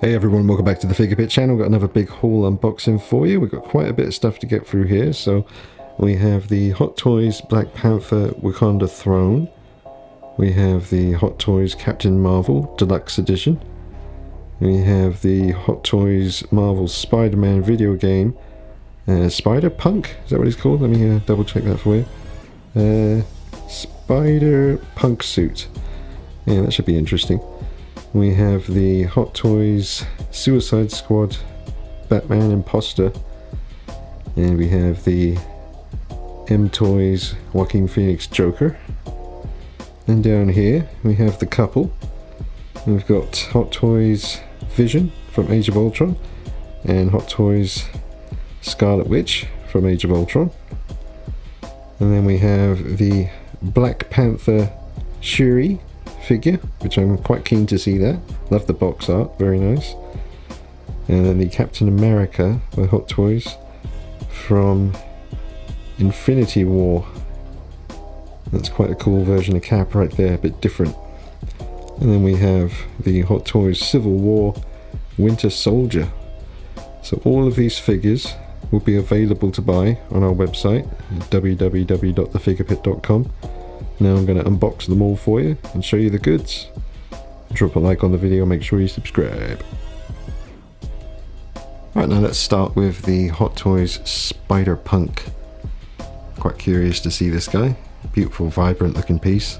Hey everyone, welcome back to the Figure Pit channel. Got another big haul unboxing for you. We've got quite a bit of stuff to get through here. So we have the Hot Toys Black Panther Wakanda Throne. We have the Hot Toys Captain Marvel Deluxe Edition. We have the Hot Toys Marvel Spider-Man video game. Spider-Punk? Is that what it's called? Let me double check that for you. Spider-Punk suit. Yeah, that should be interesting. We have the Hot Toys Suicide Squad Batman Imposter, and we have the M Toys Joaquin Phoenix Joker, and down here we have the couple. We've got Hot Toys Vision from Age of Ultron and Hot Toys Scarlet Witch from Age of Ultron, and then we have the Black Panther Shuri figure, which I'm quite keen to see that. Love the box art, very nice. And then the Captain America by Hot Toys from Infinity War. That's quite a cool version of Cap right there, a bit different. And then we have the Hot Toys Civil War Winter Soldier. So all of these figures will be available to buy on our website, www.thefigurepit.com. Now I'm going to unbox them all for you and show you the goods. Drop a like on the video, make sure you subscribe. Alright, now let's start with the Hot Toys Spider-Punk. Quite curious to see this guy. Beautiful, vibrant looking piece.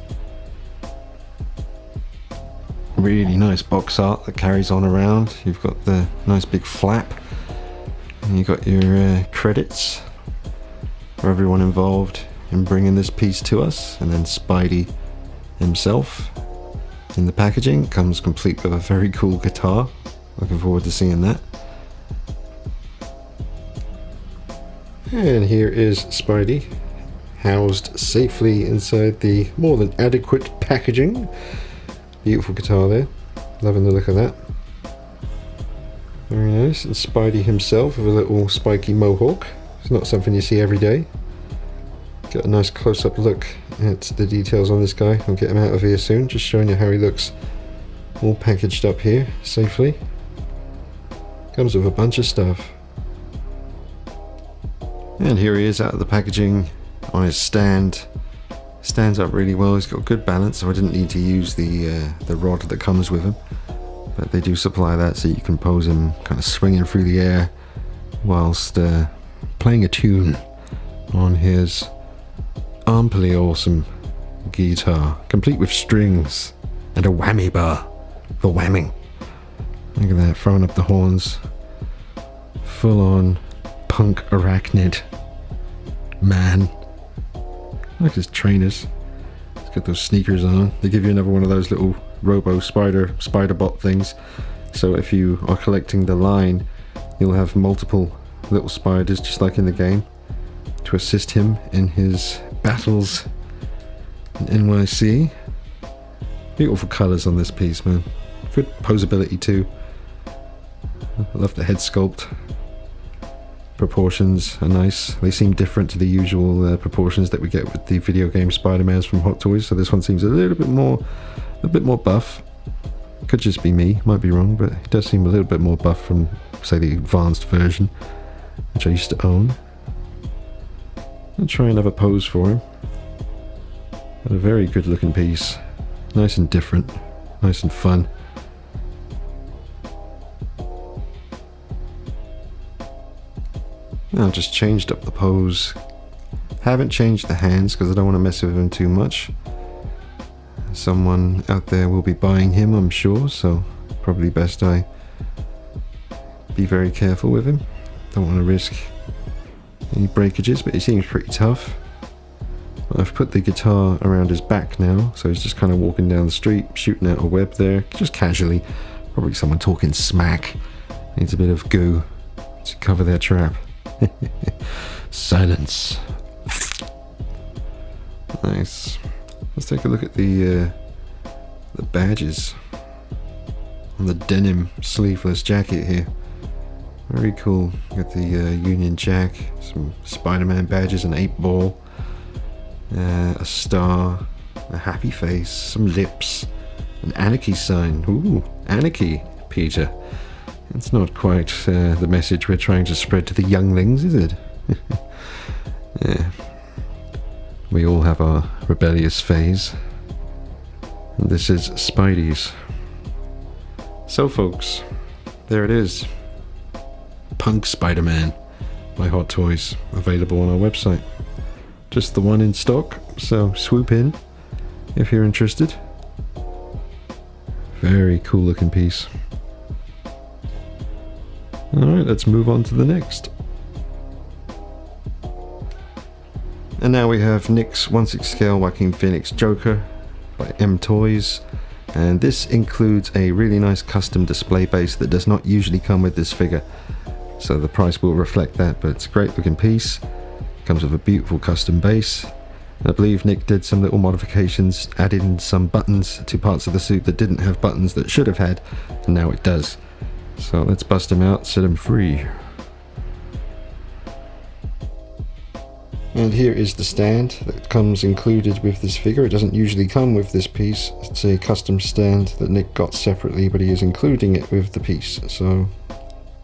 Really nice box art that carries on around. You've got the nice big flap. And you've got your credits for everyone involved in bringing this piece to us, and then Spidey himself in the packaging. Comes complete with a very cool guitar. Looking forward to seeing that. And here is Spidey, housed safely inside the more than adequate packaging. Beautiful guitar there, loving the look of that. Very nice. And Spidey himself with a little spiky mohawk. It's not something you see every day. Got a nice close-up look at the details on this guy. I'll get him out of here soon, just showing you how he looks all packaged up here safely. Comes with a bunch of stuff. And here he is out of the packaging on his stand. Stands up really well, he's got good balance, so I didn't need to use the rod that comes with him. But they do supply that, so you can pose him kind of swinging through the air whilst playing a tune on his armfully awesome guitar, complete with strings and a whammy bar for whamming. Look at that, throwing up the horns, full on punk arachnid man. Look at his trainers, he's got those sneakers on. They give you another one of those little robo spider bot things, so if you are collecting the line, you'll have multiple little spiders just like in the game to assist him in his battles in NYC. Beautiful colours on this piece, man. Good posability too. I love the head sculpt. Proportions are nice. They seem different to the usual proportions that we get with the video game Spider-Mans from Hot Toys. So this one seems a bit more buff. Could just be me, might be wrong, but it does seem a little bit more buff from, say, the advanced version, which I used to own. I'll try another pose for him. But a very good looking piece. Nice and different. Nice and fun. Now I've just changed up the pose. Haven't changed the hands because I don't want to mess with him too much. Someone out there will be buying him, I'm sure, so probably best I be very careful with him. Don't want to risk any breakages, but he seems pretty tough. I've put the guitar around his back now, so he's just kind of walking down the street, shooting out a web there, just casually. Probably someone talking smack. Needs a bit of goo to cover their trap. Silence. Nice. Let's take a look at the badges on the denim sleeveless jacket here. Very cool. Got the Union Jack, some Spider-Man badges, an 8-ball, a star, a happy face, some lips, an anarchy sign. Ooh, anarchy, Peter. It's not quite the message we're trying to spread to the younglings, is it? Yeah. We all have our rebellious phase. And this is Spidey's. So folks, there it is. Punk Spider-Man by Hot Toys, available on our website. Just the one in stock, so swoop in if you're interested. Very cool looking piece. Alright, let's move on to the next. And now we have Nick's 1/6 scale Joaquin Phoenix Joker by M Toys, and this includes a really nice custom display base that does not usually come with this figure, so the price will reflect that, but it's a great looking piece. It comes with a beautiful custom base. I believe Nick did some little modifications, added in some buttons to parts of the suit that didn't have buttons that should have had, and now it does. So let's bust him out, set him free. And here is the stand that comes included with this figure. It doesn't usually come with this piece. It's a custom stand that Nick got separately, but he is including it with the piece. So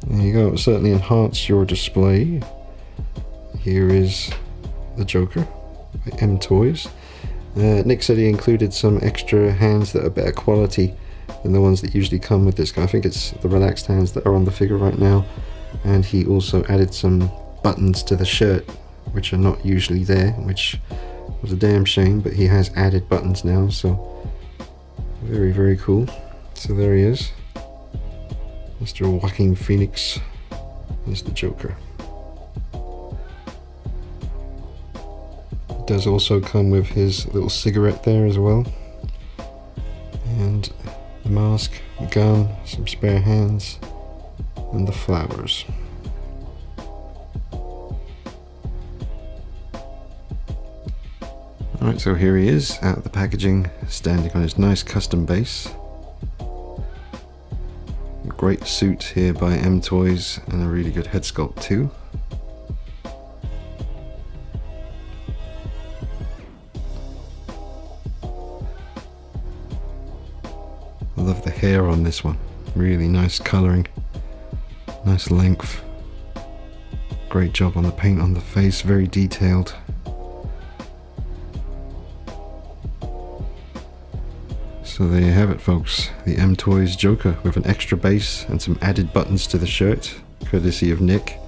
there you go. It certainly enhances your display. Here is the Joker by M Toys. Nick said he included some extra hands that are better quality than the ones that usually come with this guy. I think it's the relaxed hands that are on the figure right now. And he also added some buttons to the shirt, which are not usually there, which was a damn shame, but he has added buttons now, so very, very cool. So there he is. Mr. Joaquin Phoenix is the Joker. It does also come with his little cigarette there as well. And the mask, the gun, some spare hands, and the flowers. Alright, so here he is out of the packaging, standing on his nice custom base. Great suit here by M Toys, and a really good head sculpt too. I love the hair on this one, really nice colouring, nice length, great job on the paint on the face, very detailed. So there you have it folks, the M Toys Joker with an extra base and some added buttons to the shirt, courtesy of Nick.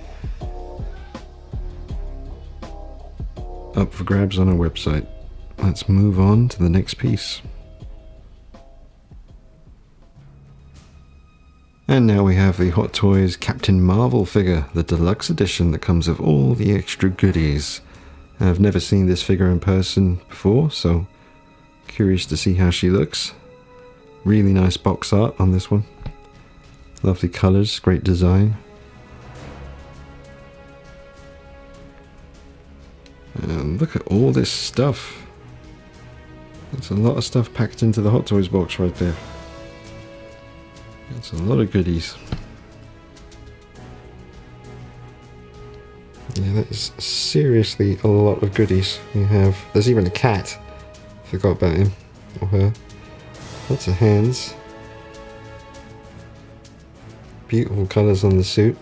Up for grabs on our website. Let's move on to the next piece. And now we have the Hot Toys Captain Marvel figure, the deluxe edition that comes with all the extra goodies. I've never seen this figure in person before, so curious to see how she looks. Really nice box art on this one. Lovely colours, great design. And look at all this stuff. That's a lot of stuff packed into the Hot Toys box right there. That's a lot of goodies. Yeah, that is seriously a lot of goodies. You have, there's even a cat. Forgot about him, or her. Lots of hands. Beautiful colours on the suit.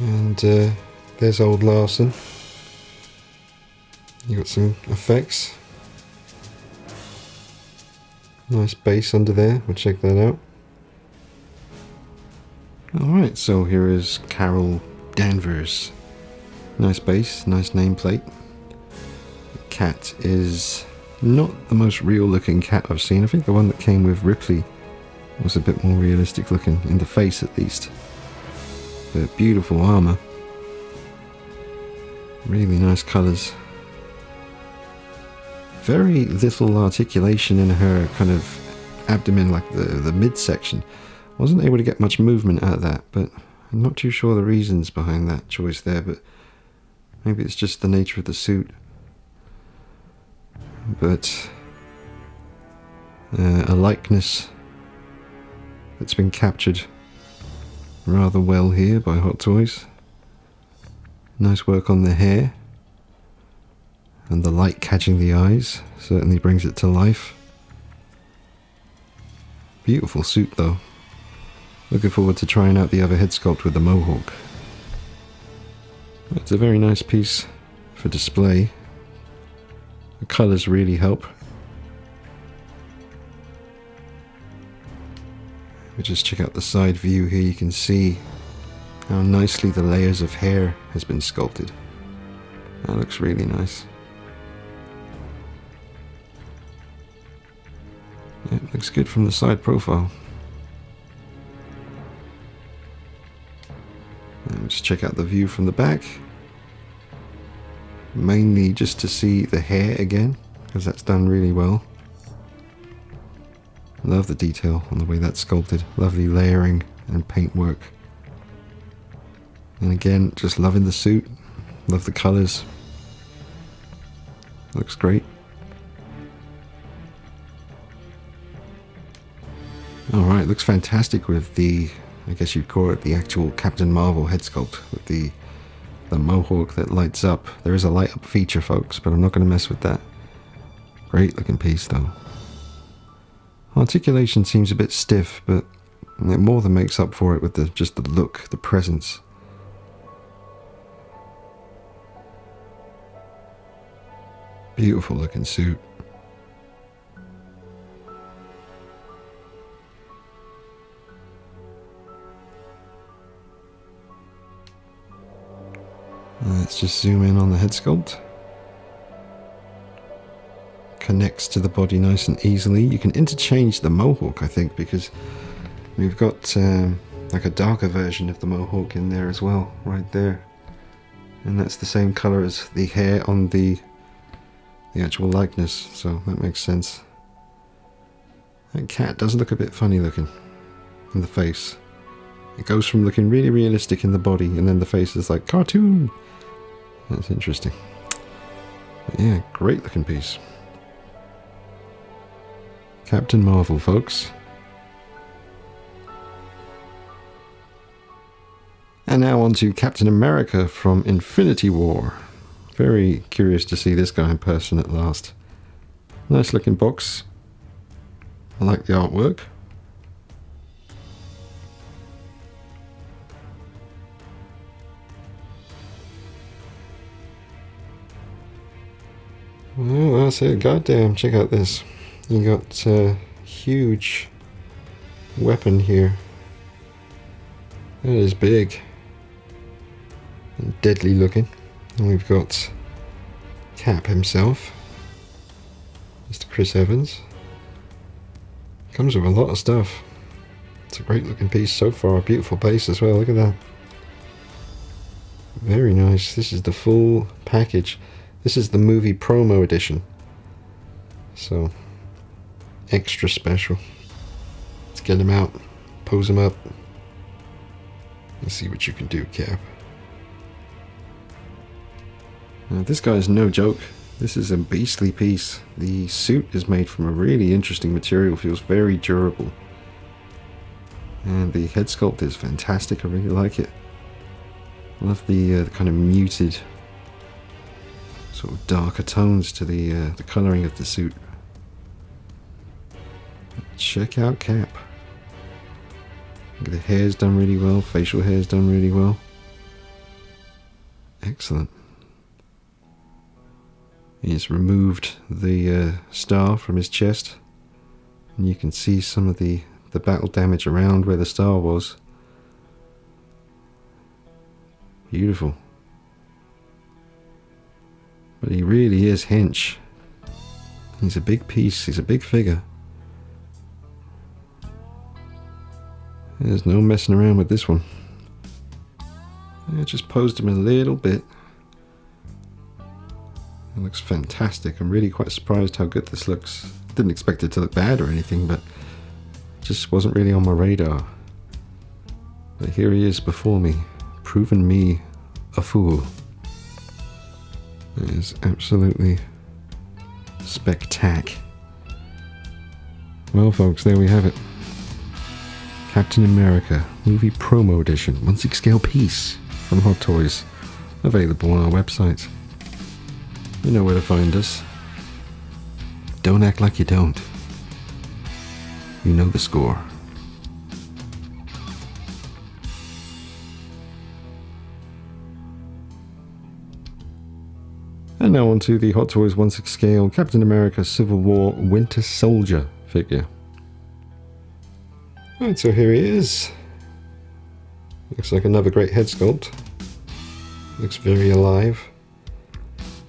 And there's old Larson. You got some effects. Nice bass under there, we'll check that out. Alright, so here is Carol Danvers. Nice base, nice nameplate. The cat is not the most real looking cat I've seen. I think the one that came with Ripley was a bit more realistic looking, in the face at least. But beautiful armour. Really nice colours. Very little articulation in her kind of abdomen, like the midsection. Wasn't able to get much movement out of that, but I'm not too sure the reasons behind that choice there, but maybe it's just the nature of the suit. But a likeness that's been captured rather well here by Hot Toys. Nice work on the hair, and the light catching the eyes certainly brings it to life. Beautiful suit though. Looking forward to trying out the other head sculpt with the mohawk. It's a very nice piece for display. The colours really help. We'll just check out the side view here. You can see how nicely the layers of hair has been sculpted. That looks really nice. Yeah, it looks good from the side profile. Let's check out the view from the back, mainly just to see the hair again, because that's done really well. Love the detail on the way that's sculpted, lovely layering and paint work. And again, just loving the suit, love the colours, looks great. Alright, looks fantastic with the, I guess you'd call it the actual Captain Marvel head sculpt with the mohawk that lights up. There is a light up feature, folks, but I'm not going to mess with that. Great looking piece though. Articulation seems a bit stiff, but it more than makes up for it with the, just the look, the presence. Beautiful looking suit. Let's just zoom in on the head sculpt. Connects to the body nice and easily. You can interchange the mohawk, I think, because we've got like a darker version of the mohawk in there as well, right there. And that's the same color as the hair on the actual likeness, so that makes sense. That cat does look a bit funny looking in the face. It goes from looking really realistic in the body, and then the face is like, cartoon! That's interesting. But yeah, great looking piece. Captain Marvel, folks. And now on to Captain America from Infinity War. Very curious to see this guy in person at last. Nice looking box. I like the artwork. Well, that's it. Goddamn, check out this. You got a huge weapon here. That is big and deadly looking. And we've got Cap himself, Mr. Chris Evans. Comes with a lot of stuff. It's a great looking piece so far. A beautiful base as well. Look at that. Very nice. This is the full package. This is the movie promo edition, so extra special. Let's get him out, pose him up, and see what you can do, Cap. Now this guy is no joke. This is a beastly piece. The suit is made from a really interesting material, feels very durable. And the head sculpt is fantastic, I really like it. Love the kind of muted sort of darker tones to the colouring of the suit. Check out Cap. The hair's done really well, facial hair's done really well. Excellent. He's removed the star from his chest, and you can see some of the battle damage around where the star was. Beautiful. But he really is hench. He's a big piece, he's a big figure. There's no messing around with this one. I just posed him a little bit. It looks fantastic. I'm really quite surprised how good this looks. Didn't expect it to look bad or anything, but it just wasn't really on my radar. But here he is before me, proving me a fool. It is absolutely spectac. Well folks, there we have it. Captain America Movie Promo Edition, 1/6 scale piece from Hot Toys, available on our website. You know where to find us. Don't act like you don't. You know the score. And now onto the Hot Toys 1/6 scale Captain America Civil War Winter Soldier figure. Alright, so here he is. Looks like another great head sculpt. Looks very alive.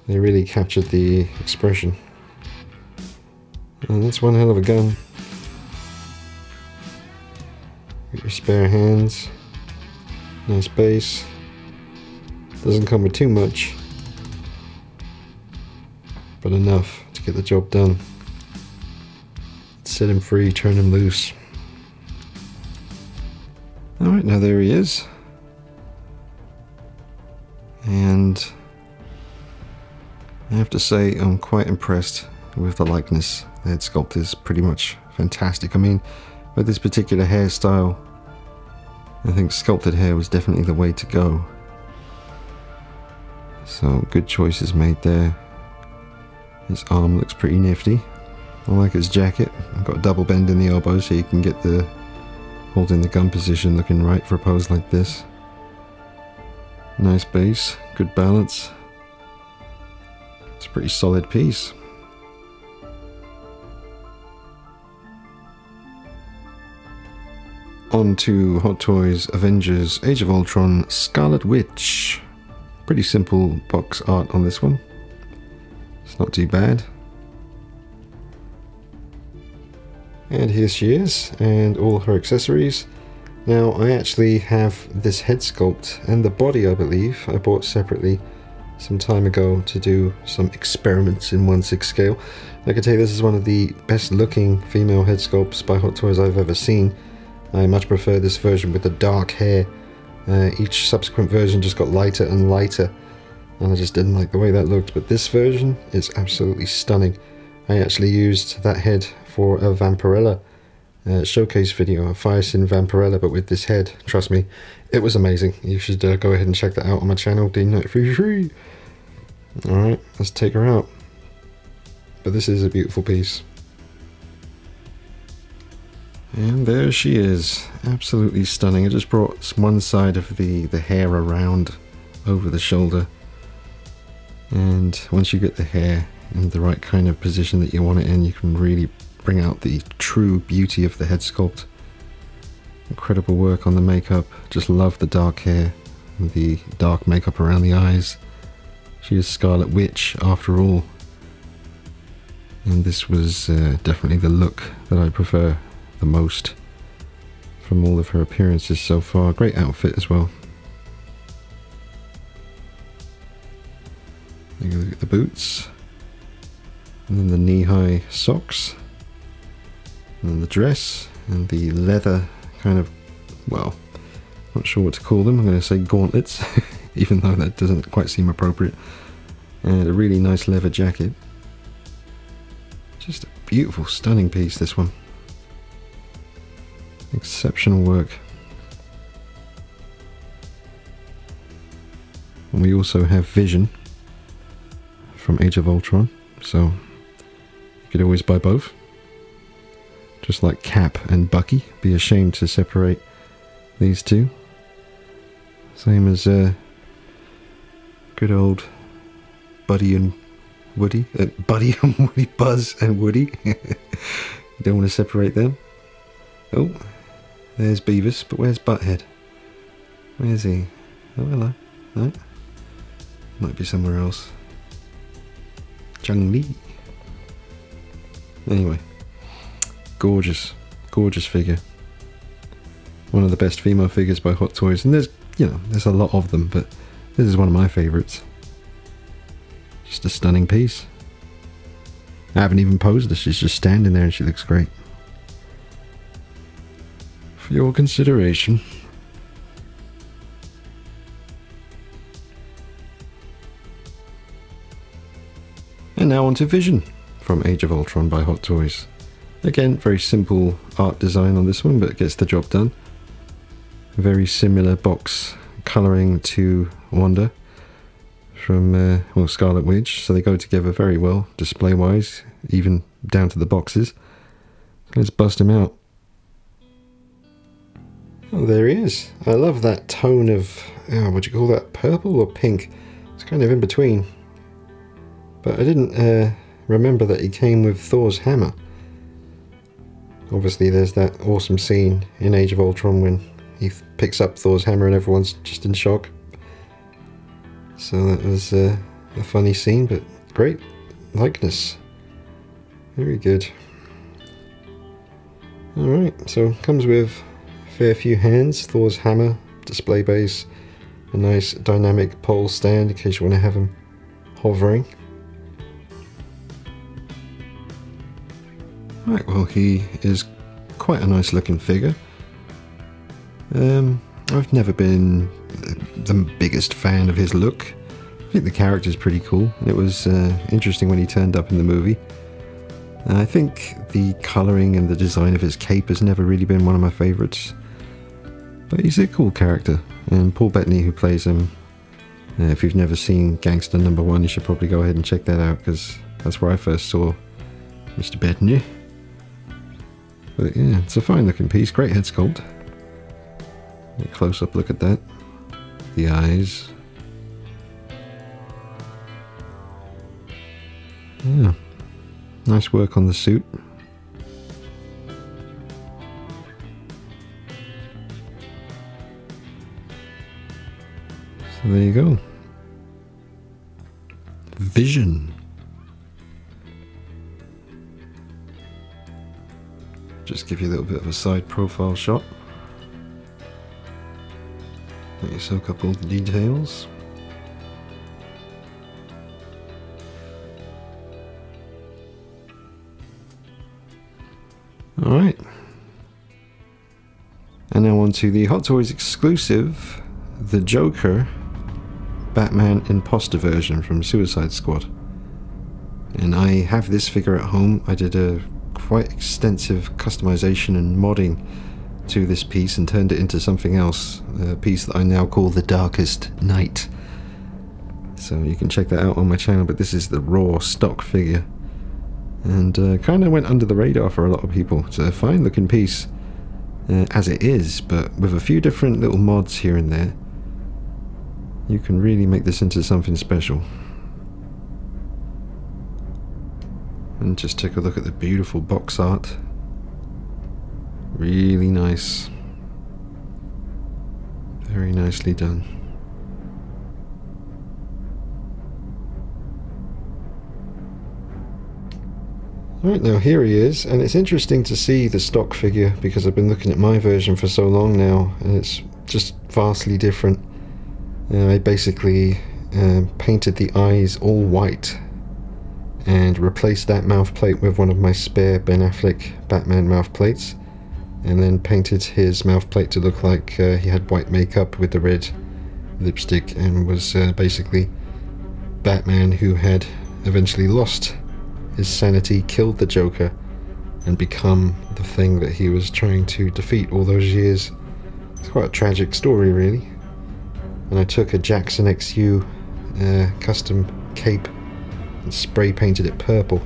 They really captured the expression. And that's one hell of a gun. Get your spare hands. Nice base. Doesn't come with too much, but enough to get the job done. Set him free, turn him loose. Alright, now there he is. And I have to say I'm quite impressed with the likeness. The head sculpt is pretty much fantastic. I mean, with this particular hairstyle, I think sculpted hair was definitely the way to go. So good choices made there. His arm looks pretty nifty. I like his jacket. I've got a double bend in the elbow so you can get the hold in the gun position looking right for a pose like this. Nice base, good balance. It's a pretty solid piece. On to Hot Toys Avengers Age of Ultron Scarlet Witch. Pretty simple box art on this one. It's not too bad. And here she is, and all her accessories. Now, I actually have this head sculpt and the body, I believe, I bought separately some time ago to do some experiments in 1/6 scale. I can tell you this is one of the best looking female head sculpts by Hot Toys I've ever seen. I much prefer this version with the dark hair. Each subsequent version just got lighter and lighter, and I just didn't like the way that looked, but this version is absolutely stunning. I actually used that head for a Vampirella showcase video, a Firesin Vampirella, but with this head. Trust me, it was amazing. You should go ahead and check that out on my channel, D93. Alright, let's take her out. But this is a beautiful piece. And there she is, absolutely stunning. I just brought one side of the hair around over the shoulder. And once you get the hair in the right kind of position that you want it in, you can really bring out the true beauty of the head sculpt. Incredible work on the makeup. Just love the dark hair and the dark makeup around the eyes. She is Scarlet Witch after all. And this was definitely the look that I prefer the most from all of her appearances so far. Great outfit as well. Take a look at the boots, and then the knee-high socks, and then the dress, and the leather kind of, well, not sure what to call them. I'm going to say gauntlets, even though that doesn't quite seem appropriate. And a really nice leather jacket. Just a beautiful, stunning piece, this one. Exceptional work. And we also have Vision from Age of Ultron, so you could always buy both. Just like Cap and Bucky, be ashamed to separate these two. Same as good old Buddy and Woody, Buzz and Woody. Don't want to separate them. Oh, there's Beavis, but where's Butthead? Where's he? Oh, hello. No, might be somewhere else. Chung Lee. Anyway, gorgeous, gorgeous figure. One of the best female figures by Hot Toys, and there's, you know, there's a lot of them, but this is one of my favourites. Just a stunning piece. I haven't even posed her, she's just standing there and she looks great. For your consideration. And now on to Vision from Age of Ultron by Hot Toys. Again, very simple art design on this one, but it gets the job done. Very similar box colouring to Wanda from well, Scarlet Witch, so they go together very well display wise, even down to the boxes. Let's bust him out. Oh, there he is. I love that tone of, what do you call that, purple or pink? It's kind of in between. But I didn't remember that he came with Thor's hammer. Obviously there's that awesome scene in Age of Ultron when he picks up Thor's hammer and everyone's just in shock. So that was a funny scene, but great likeness. Very good. Alright, so comes with a fair few hands, Thor's hammer, display base, a nice dynamic pole stand in case you want to have him hovering. Right, well, he is quite a nice looking figure. I've never been the biggest fan of his look. I think the character's pretty cool. It was interesting when he turned up in the movie. I think the colouring and the design of his cape has never really been one of my favourites. But he's a cool character, and Paul Bettany, who plays him, if you've never seen Gangster No. 1, you should probably go ahead and check that out, because that's where I first saw Mr. Bettany. But yeah, it's a fine looking piece, great head sculpt. A close up look at that. The eyes. Yeah. Nice work on the suit. So there you go. Vision. Just give you a little bit of a side profile shot. Let you soak up all the details. Alright, and now on to the Hot Toys exclusive, the Joker Batman Imposter version from Suicide Squad. And I have this figure at home. I did a quite extensive customization and modding to this piece and turned it into something else, a piece that I now call the Darkest Night. So you can check that out on my channel, but this is the raw stock figure. And kind of went under the radar for a lot of people. It's a fine looking piece as it is, but with a few different little mods here and there, you can really make this into something special. And just take a look at the beautiful box art. Really nice. Very nicely done. Right, now here he is, and it's interesting to see the stock figure because I've been looking at my version for so long now, and it's just vastly different. I basically painted the eyes all white and replaced that mouthplate with one of my spare Ben Affleck Batman mouthplates, and then painted his mouthplate to look like he had white makeup with the red lipstick and was basically Batman who had eventually lost his sanity, killed the Joker, and become the thing that he was trying to defeat all those years. It's quite a tragic story, really. And I took a Jackson XU custom cape and spray painted it purple,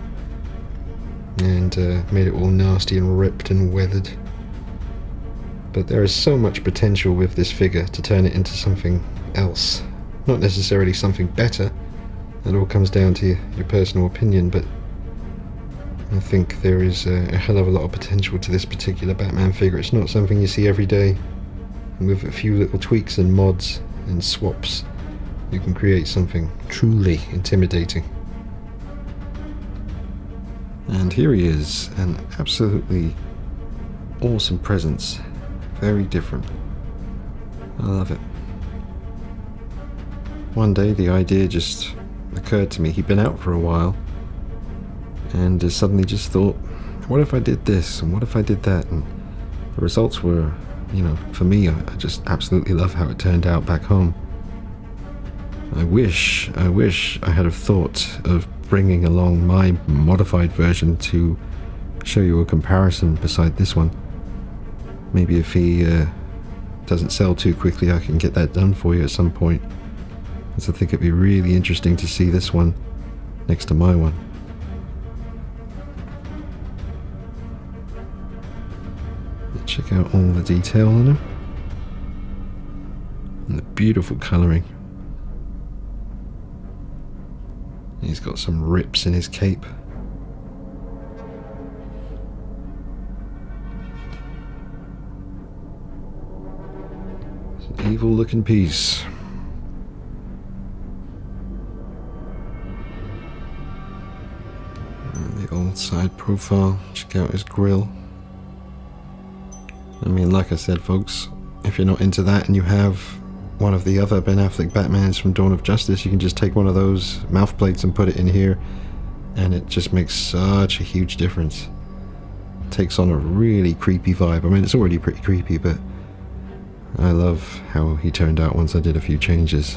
and made it all nasty and ripped and weathered. But there is so much potential with this figure to turn it into something else. Not necessarily something better, that all comes down to your personal opinion, but I think there is a hell of a lot of potential to this particular Batman figure. It's not something you see every day. And with a few little tweaks and mods and swaps, you can create something truly intimidating. And here he is, an absolutely awesome presence. Very different. I love it. One day the idea just occurred to me. He'd been out for a while, and suddenly just thought, what if I did this, and what if I did that? And the results were, you know, for me, I just absolutely love how it turned out back home. I wish I had have thought of bringing along my modified version to show you a comparison beside this one. Maybe if he doesn't sell too quickly, I can get that done for you at some point. So I think it'd be really interesting to see this one next to my one. Check out all the detail on him. beautiful colouring. He's got some rips in his cape. It's an evil looking piece. And the old side profile, check out his grill. I mean, like I said, folks, if you're not into that and you have one of the other Ben Affleck Batmans from Dawn of Justice, you can just take one of those mouth plates and put it in here, and it just makes such a huge difference. It takes on a really creepy vibe. I mean, it's already pretty creepy, but I love how he turned out once I did a few changes.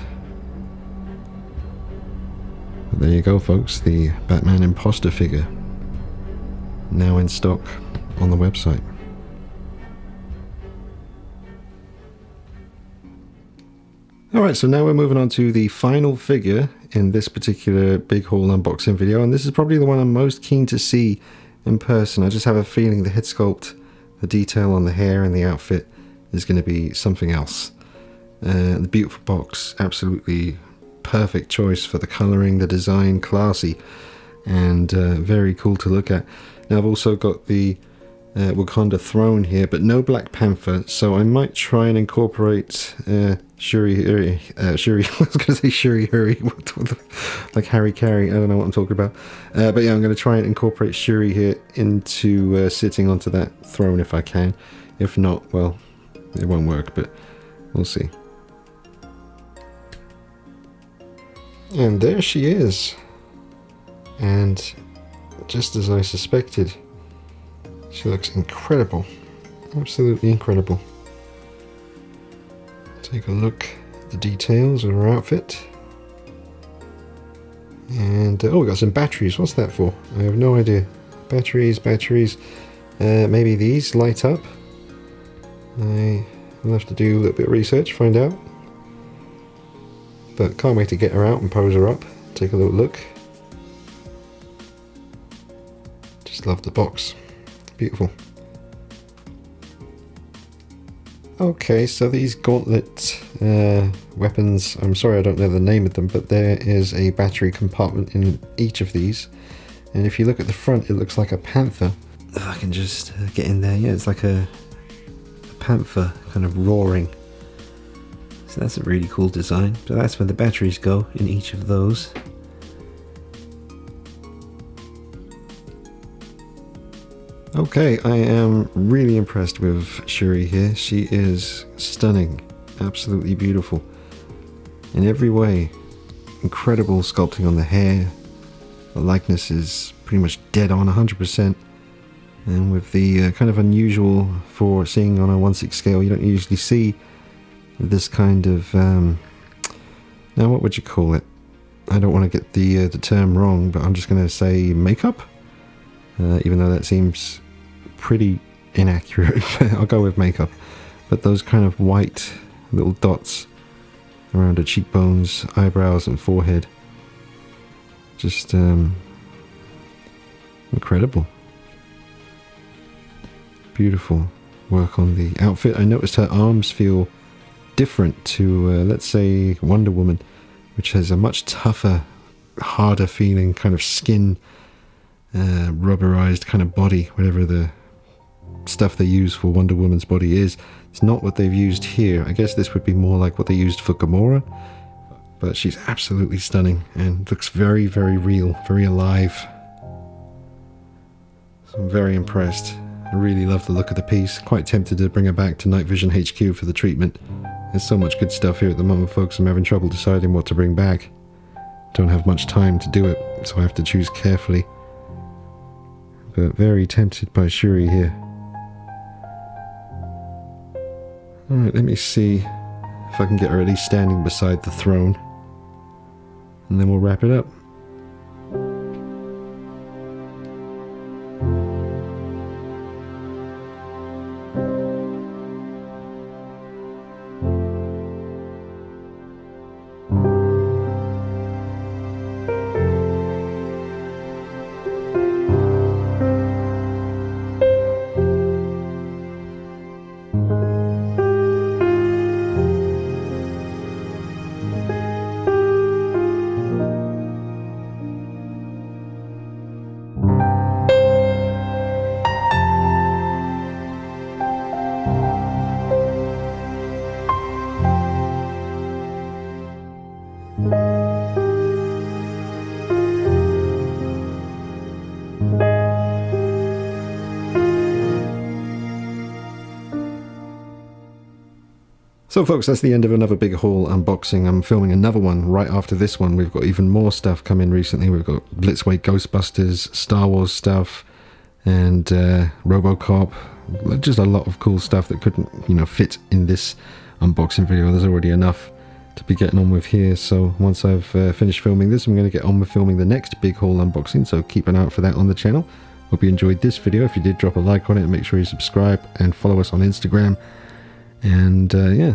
But there you go, folks, the Batman Imposter figure, now in stock on the website. Alright, so now we're moving on to the final figure in this particular big haul unboxing video, and this is probably the one I'm most keen to see in person. I just have a feeling the head sculpt, the detail on the hair and the outfit is going to be something else. The beautiful box, absolutely perfect choice for the colouring, the design, classy, and very cool to look at. Now I've also got the Wakanda throne here, but no Black Panther, so I might try and incorporate Shuri, I was going to say Shuri, like Harry Carey, I don't know what I'm talking about. But yeah, I'm going to try and incorporate Shuri here into sitting onto that throne if I can. If not, well, it won't work, but we'll see. And there she is. And just as I suspected, she looks incredible, absolutely incredible. Take a look at the details of her outfit. And oh, we got some batteries. What's that for? I have no idea. Batteries. Maybe these light up. I'll have to do a little bit of research, find out. But can't wait to get her out and pose her up. Take a little look. Just love the box. Beautiful. Okay, so these gauntlet weapons, I'm sorry I don't know the name of them, but there is a battery compartment in each of these, and if you look at the front it looks like a panther. If I can just get in there, yeah, it's like a panther kind of roaring, so that's a really cool design. So that's where the batteries go in each of those. Okay, I am really impressed with Shuri here. She is stunning, absolutely beautiful in every way. Incredible sculpting on the hair. The likeness is pretty much dead on, 100%. And with the kind of unusual for seeing on a 1/6 scale, you don't usually see this kind of... now, what would you call it? I don't want to get the term wrong, but I'm just going to say makeup? Even though that seems pretty inaccurate, I'll go with makeup. But those kind of white little dots around her cheekbones, eyebrows and forehead, just incredible. Beautiful work on the outfit. I noticed her arms feel different to, let's say, Wonder Woman, which has a much tougher, harder feeling kind of skin, rubberized kind of body, whatever the stuff they use for Wonder Woman's body is. It's not what they've used here. I guess this would be more like what they used for Gamora, but she's absolutely stunning and looks very, very real, very alive. So I'm very impressed. I really love the look of the piece. Quite tempted to bring her back to Night Vision HQ for the treatment. There's so much good stuff here at the moment, folks. I'm having trouble deciding what to bring back. Don't have much time to do it, so I have to choose carefully. But very tempted by Shuri here. Alright, let me see if I can get her at least standing beside the throne, and then we'll wrap it up. So folks, that's the end of another big haul unboxing. I'm filming another one right after this one. We've got even more stuff come in recently. We've got Blitzway, Ghostbusters, Star Wars stuff, and RoboCop. Just a lot of cool stuff that couldn't, you know, fit in this unboxing video. There's already enough to be getting on with here. So once I've finished filming this, I'm going to get on with filming the next big haul unboxing. So keep an eye out for that on the channel. Hope you enjoyed this video. If you did, drop a like on it. And make sure you subscribe and follow us on Instagram. And yeah,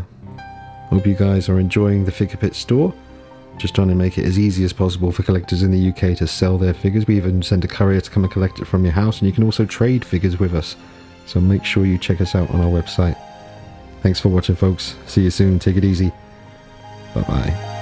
hope you guys are enjoying the Figure Pit store. Just trying to make it as easy as possible for collectors in the UK to sell their figures. We even send a courier to come and collect it from your house, and you can also trade figures with us. So make sure you check us out on our website. Thanks for watching, folks. See you soon. Take it easy. Bye bye.